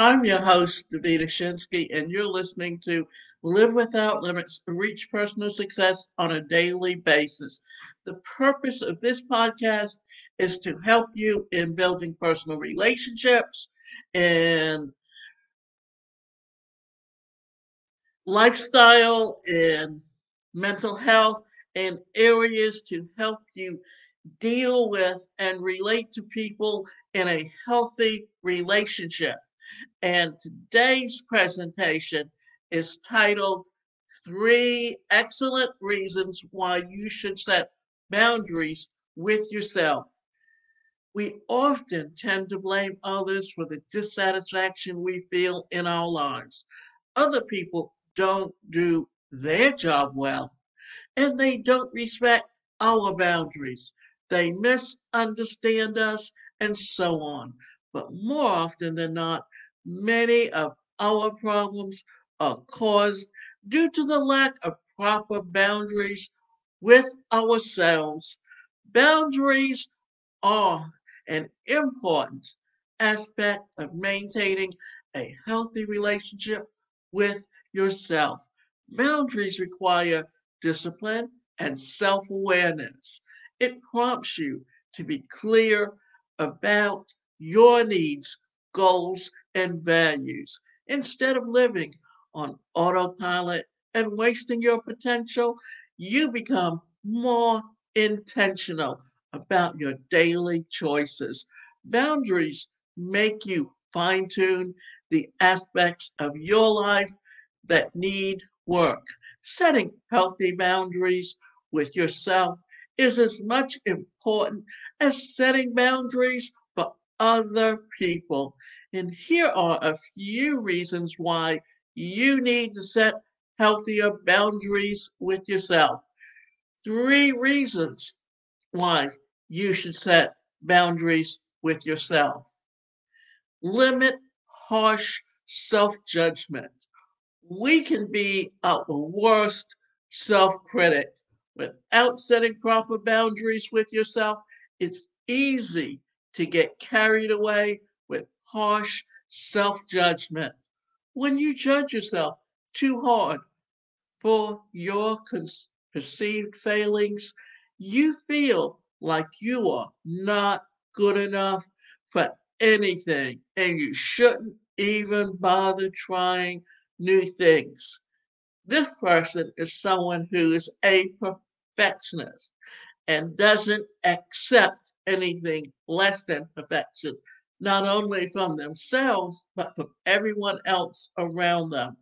I'm your host, David Shensky, and you're listening to Live Without Limits, Reach Personal Success on a Daily Basis. The purpose of this podcast is to help you in building personal relationships and lifestyle and mental health and areas to help you deal with and relate to people in a healthy relationship. And today's presentation is titled 3 Excellent Reasons Why You Should Set Boundaries with Yourself. We often tend to blame others for the dissatisfaction we feel in our lives. Other people don't do their job well, and they don't respect our boundaries. They misunderstand us, and so on. But more often than not, many of our problems are caused due to the lack of proper boundaries with ourselves. Boundaries are an important aspect of maintaining a healthy relationship with yourself. Boundaries require discipline and self-awareness. It prompts you to be clear about your needs, goals, and values, instead of living on autopilot and wasting your potential. You become more intentional about your daily choices. Boundaries make you fine-tune the aspects of your life that need work. Setting healthy boundaries with yourself is as much important as setting boundaries for other people. And here are a few reasons why you need to set healthier boundaries with yourself. 3 reasons why you should set boundaries with yourself. Limit harsh self-judgment. We can be our worst self-critic. Without setting proper boundaries with yourself, it's easy to get carried away with harsh self-judgment. When you judge yourself too hard for your perceived failings, you feel like you are not good enough for anything, and you shouldn't even bother trying new things. This person is someone who is a perfectionist and doesn't accept anything less than perfection, not only from themselves, but from everyone else around them.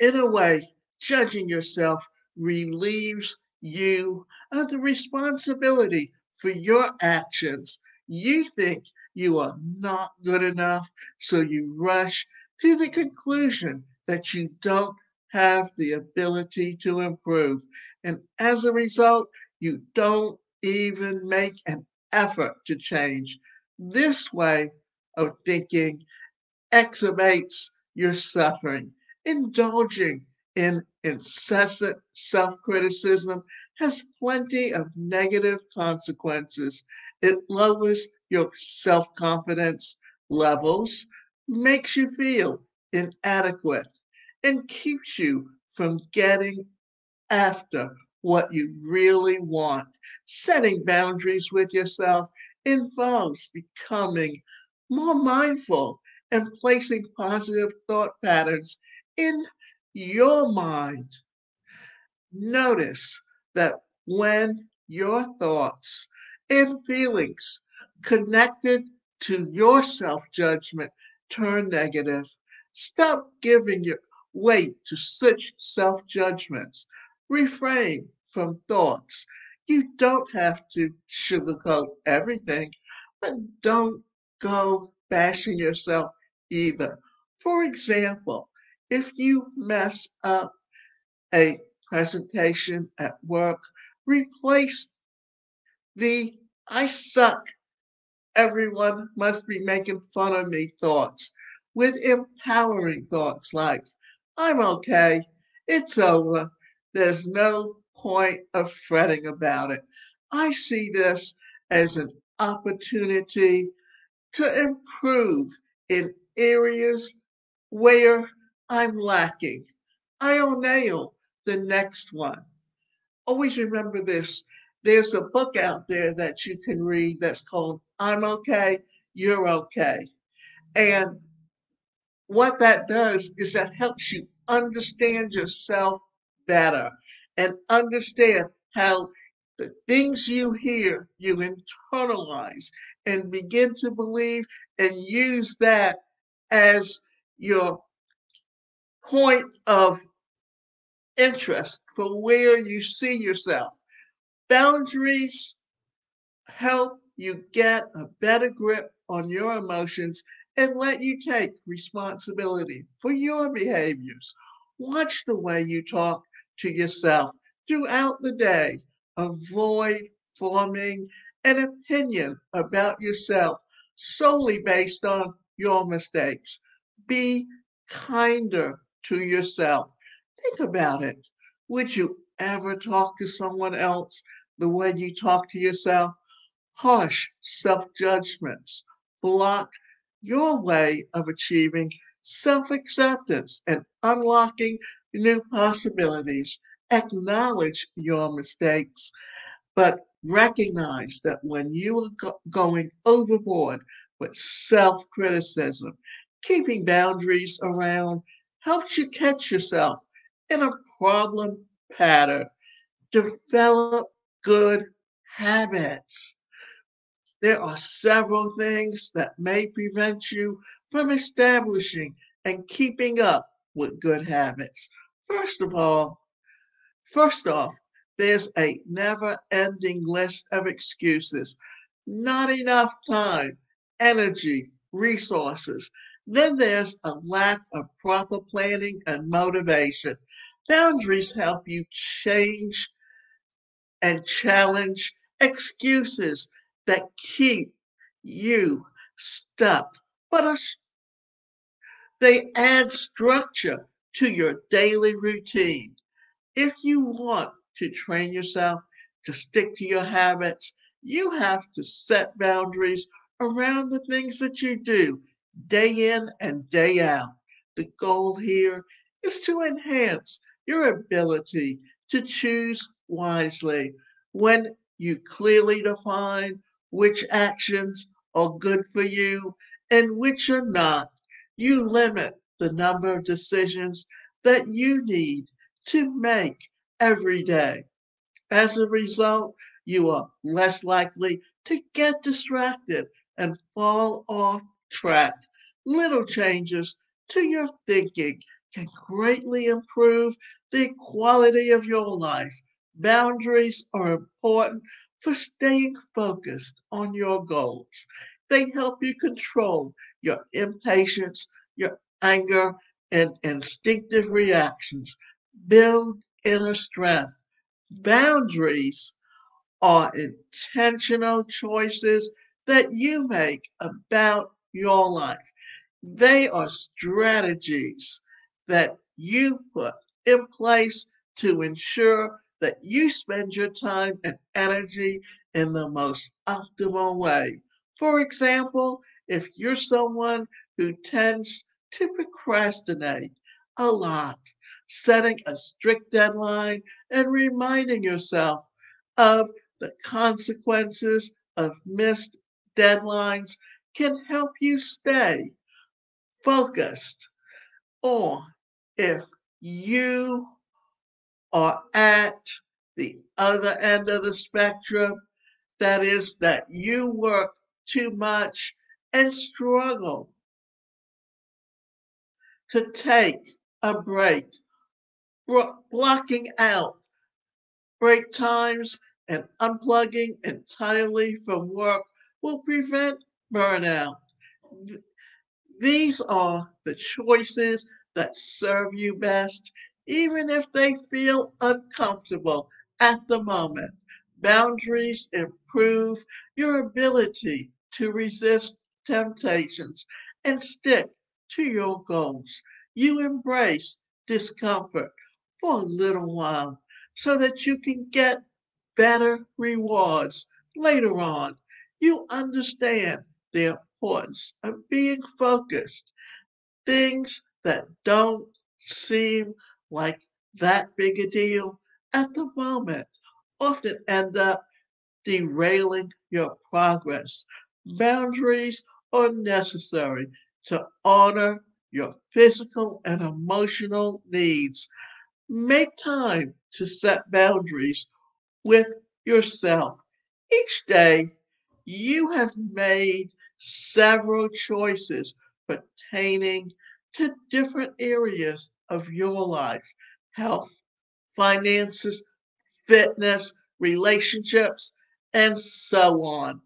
In a way, judging yourself relieves you of the responsibility for your actions. You think you are not good enough, so you rush to the conclusion that you don't have the ability to improve. And as a result, you don't even make an effort to change. This way of thinking exacerbates your suffering. Indulging in incessant self-criticism has plenty of negative consequences. It lowers your self-confidence levels, makes you feel inadequate, and keeps you from getting after what you really want. Setting boundaries with yourself involves becoming more mindful and placing positive thought patterns in your mind. Notice that when your thoughts and feelings connected to your self-judgment turn negative, stop giving your weight to such self-judgments. Refrain from thoughts. You don't have to sugarcoat everything, but don't go bashing yourself either. For example, if you mess up a presentation at work, replace the "I suck, everyone must be making fun of me" thoughts with empowering thoughts like, "I'm okay, it's over, there's no point of fretting about it. I see this as an opportunity to improve in areas where I'm lacking. I'll nail the next one. Always remember this. There's a book out there that you can read that's called I'm Okay, You're Okay. And what that does is that helps you understand yourself better and understand how the things you hear, you internalize and begin to believe and use that as your point of interest for where you see yourself. Boundaries help you get a better grip on your emotions and let you take responsibility for your behaviors. Watch the way you talk to yourself throughout the day. Avoid forming an opinion about yourself solely based on your mistakes. Be kinder to yourself. Think about it. Would you ever talk to someone else the way you talk to yourself? Harsh self-judgments block your way of achieving self-acceptance and unlocking new possibilities. Acknowledge your mistakes, but recognize that when you are going overboard with self-criticism, keeping boundaries around helps you catch yourself in a problem pattern. Develop good habits. There are several things that may prevent you from establishing and keeping up with good habits. First off, there's a never-ending list of excuses. Not enough time, energy, resources. Then there's a lack of proper planning and motivation. Boundaries help you change and challenge excuses that keep you stuck, but they add structure to your daily routine. If you want to train yourself to stick to your habits, you have to set boundaries around the things that you do day in and day out. The goal here is to enhance your ability to choose wisely when you clearly define which actions are good for you and which are not. You limit the number of decisions that you need to make every day. As a result, you are less likely to get distracted and fall off track. Little changes to your thinking can greatly improve the quality of your life. Boundaries are important for staying focused on your goals. They help you control your impatience, your anger, and instinctive reactions. Build inner strength. Boundaries are intentional choices that you make about your life. They are strategies that you put in place to ensure that you spend your time and energy in the most optimal way. For example, if you're someone who tends to procrastinate a lot, setting a strict deadline and reminding yourself of the consequences of missed deadlines can help you stay focused. Or if you are at the other end of the spectrum, that is that you work too much and struggle to take a break, blocking out break times and unplugging entirely from work will prevent burnout. These are the choices that serve you best, even if they feel uncomfortable at the moment. Boundaries improve your ability to resist temptations and stick to your goals. You embrace discomfort for a little while so that you can get better rewards later on. You understand the importance of being focused. Things that don't seem like that big a deal at the moment often end up derailing your progress. Boundaries are necessary to honor your physical and emotional needs. Make time to set boundaries with yourself. Each day, you have made several choices pertaining to different areas of your life: health, finances, fitness, relationships, and so on.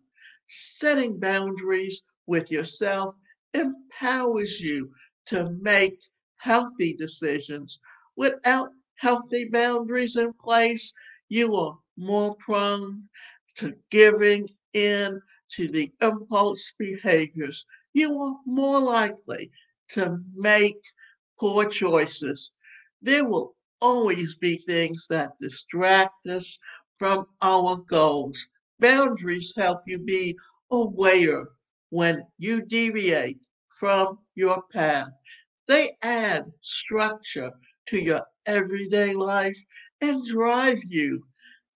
Setting boundaries with yourself empowers you to make healthy decisions. Without healthy boundaries in place, you are more prone to giving in to the impulse behaviors. You are more likely to make poor choices. There will always be things that distract us from our goals. Boundaries help you be aware when you deviate from your path. They add structure to your everyday life and drive you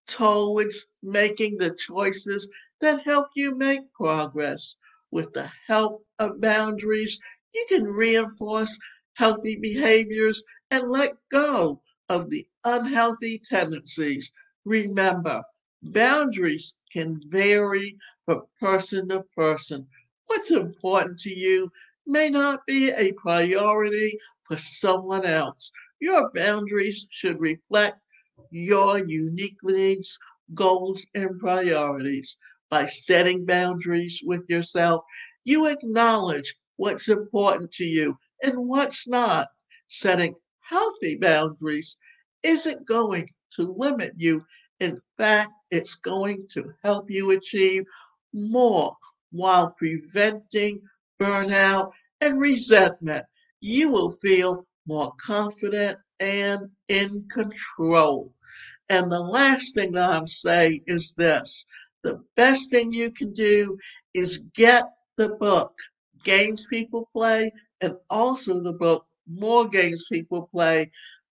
towards making the choices that help you make progress. With the help of boundaries, you can reinforce healthy behaviors and let go of the unhealthy tendencies. Remember, boundaries can vary from person to person. What's important to you may not be a priority for someone else. Your boundaries should reflect your unique needs, goals, and priorities. By setting boundaries with yourself, you acknowledge what's important to you and what's not. Setting healthy boundaries isn't going to limit you. In fact, it's going to help you achieve more while preventing burnout and resentment. You will feel more confident and in control. And the last thing that I'm saying is this: the best thing you can do is get the book, Games People Play, and also the book, More Games People Play,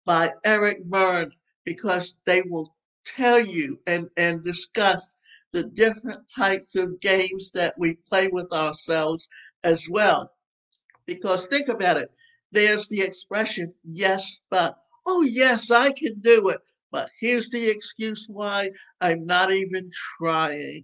by Eric Berne, because they will tell you and discuss the different types of games that we play with ourselves as well. Because think about it. There's the expression, yes, but, oh, yes, I can do it, but here's the excuse why I'm not even trying.